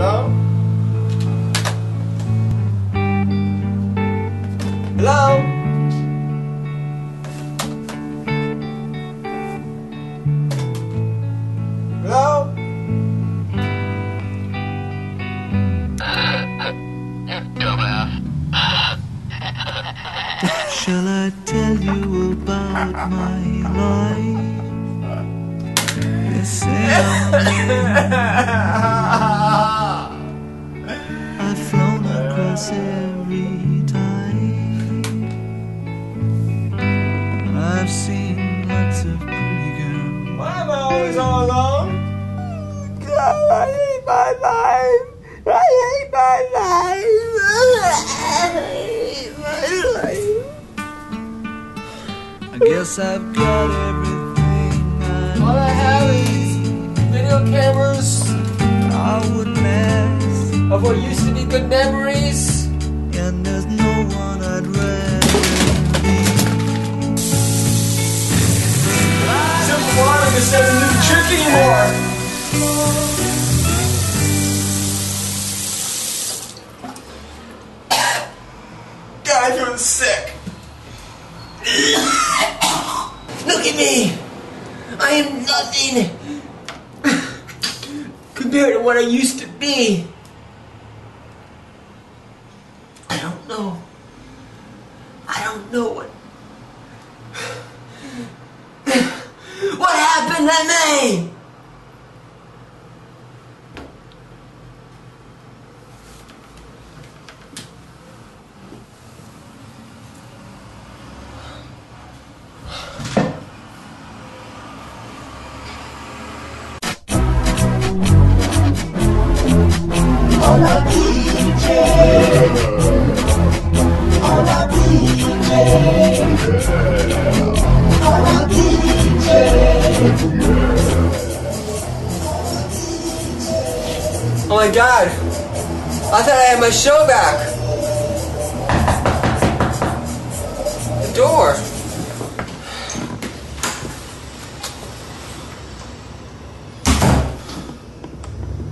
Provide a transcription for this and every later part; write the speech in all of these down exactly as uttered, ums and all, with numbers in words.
Hello? Hello? Hello? Shall I tell you about my life? They say I've flown across every tide, and I've seen lots of pretty girls. Why am I always all alone? God, I hate my life. I hate my life. I hate my life. Guess I've got everything I need. All I have is video cameras, Hollywood masks of what used to be good memories, and there's no one I'd rather be. Simple Monica doesn't do the trick anymore. God, I'm doing sick. Look at me! I am nothing compared to what I used to be. I don't know. I don't know what... What happened to me? All my B J, all my B J, all my B J, oh my God, I thought I had my show back. The door.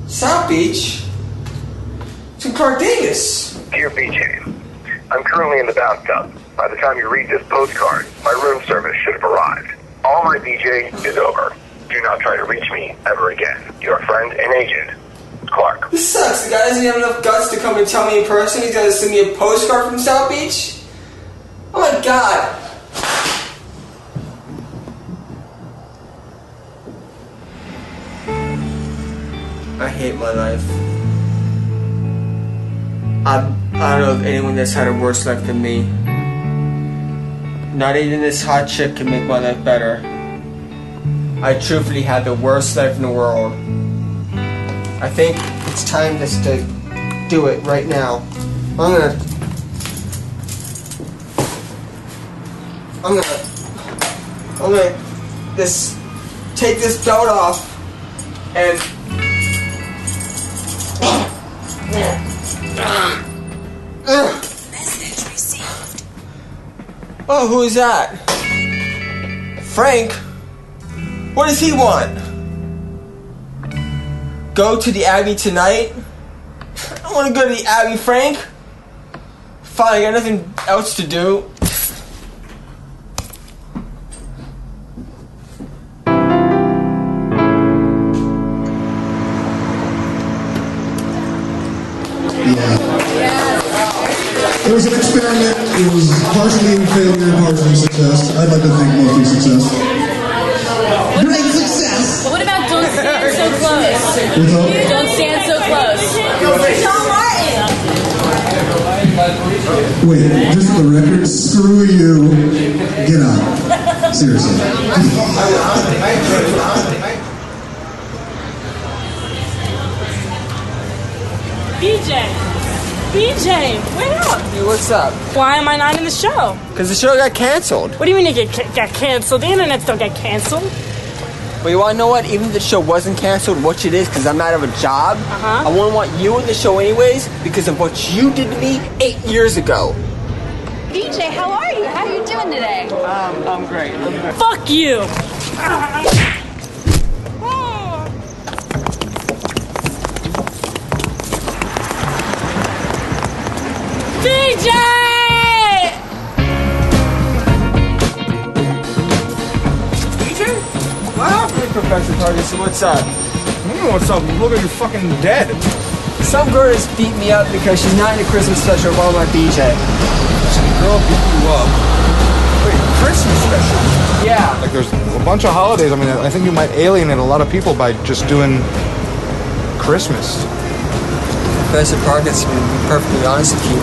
South Beach? To Cardenas. Dear B J, I'm currently in the bathtub. By the time you read this postcard, my room service should have arrived. All My B J is over. Do not try to reach me ever again. Your friend and agent, Clark. This sucks. The guy doesn't have enough guts to come and tell me in person. He's gonna send me a postcard from South Beach. Oh my God. I hate my life. I, I don't know of anyone that's had a worse life than me. Not even this hot chick can make my life better. I truthfully had the worst life in the world. I think it's time just to do it right now. I'm gonna... I'm gonna... I'm gonna just take this belt off and... yeah. Message received. Oh, who is that? Frank? What does he want? Go to the Abbey tonight? I don't want to go to the Abbey, Frank. Fine, I got nothing else to do. It was an experiment, it was partially a failure and partially a success. I'd like to think mostly success. What about success? What about Don't Stand So Close? Don't Stand So Close. John Martin! Wait, just for the record, screw you. Get out. Seriously. B J! B J, wait up! Hey, what's up? Why am I not in the show? Because the show got canceled. What do you mean it get, got canceled? The internet still got canceled. Well, you want to know what? Even if the show wasn't canceled, which it is because I'm out of a job, uh-huh. I wouldn't want you in the show anyways because of what you did to me eight years ago. B J, how are you? How are you doing today? Um, I'm great. I'm great. Fuck you! Ah. to target, so what's up? I don't know what's up, you look like you're fucking dead. Some girl just beat me up because she's not in a Christmas special of All My B J. Some girl beat you up? Wait, Christmas special? Yeah. Like there's a bunch of holidays, I mean, I think you might alienate a lot of people by just doing Christmas. Professor Parkinson, to be perfectly honest with you,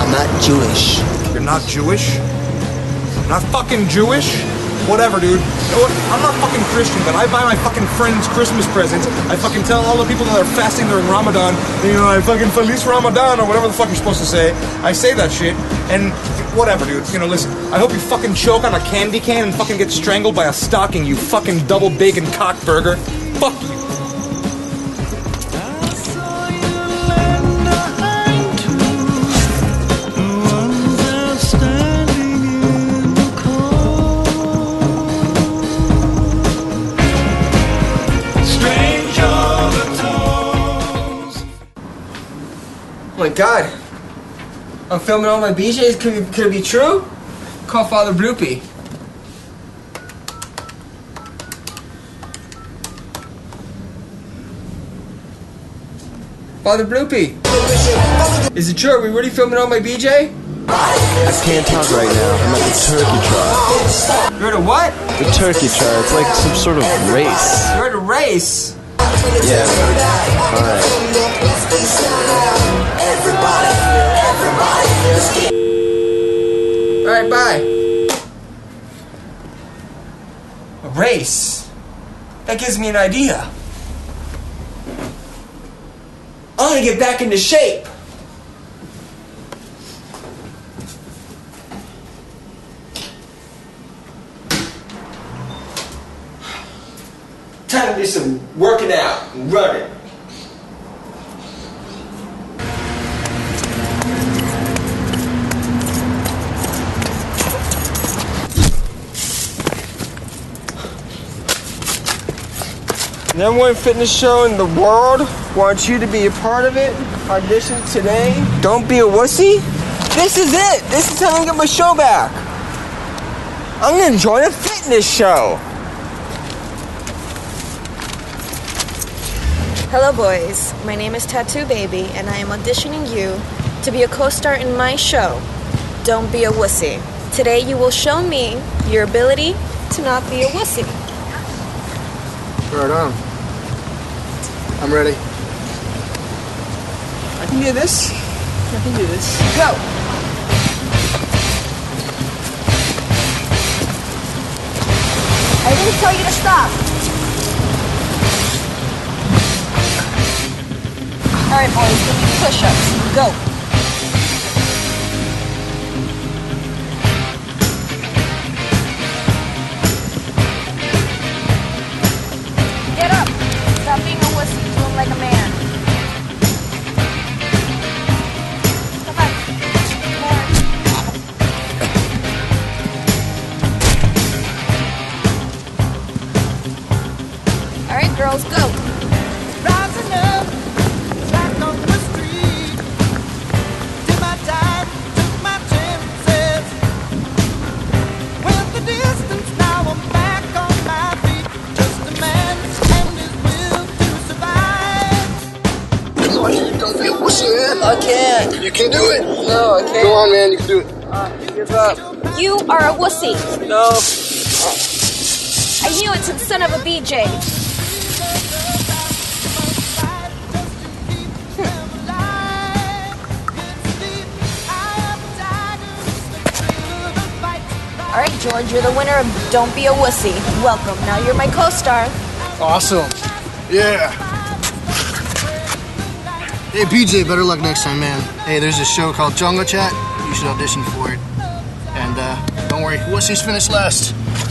I'm not Jewish. You're not Jewish? I'm not fucking Jewish? Whatever, dude. You know what? I'm not fucking Christian, but I buy my fucking friends Christmas presents. I fucking tell all the people that are fasting during Ramadan, you know, I fucking Feliz Ramadan or whatever the fuck you're supposed to say. I say that shit, and whatever, dude. You know, listen, I hope you fucking choke on a candy can and fucking get strangled by a stocking, you fucking double bacon cock burger. Fuck you. Oh my God, I'm filming All My B Js, could it, could it be true? Call Father Bloopy. Father Bloopy, is it true? Are we really filming All My B J? I can't talk right now, I'm at the turkey trot. You're at a what? The turkey trot, it's like some sort of race. You're at a race? Yeah, alright. Everybody, everybody, let's get... Alright, bye. A race. That gives me an idea. I'm gonna get back into shape. Time to do some working out and running. Number one fitness show in the world. Want you to be a part of it. Audition today. Don't Be A Wussy. This is it. This is how I get my show back. I'm gonna join a fitness show. Hello, boys. My name is Tatu Baby, and I am auditioning you to be a co-star in my show, Don't Be A Wussy. Today, you will show me your ability to not be a wussy. Right on. I'm ready. I can do this. I can do this. Go! I didn't tell you to stop. Alright, boys, give me push-ups. Go! Get up! Stop being a wussy, do him like a man. Come on. More. Alright, girls, go. Rising up, back on the street. Did my time, took my chances. With the distance, now I'm back on my feet. Just a man. Don't be a wussy, man. I can't. You can do it. No, I can't. Go on, man. You can do it. Uh, give up. You are a wussy. No. I knew it's a son of a B J. All right, George, you're the winner of Don't Be A Wussy. Welcome. Now you're my co-star. Awesome. Yeah. Hey, B J, better luck next time, man. Hey, there's a show called Chonga Chat. You should audition for it. And, uh, don't worry, Wussy's finished last.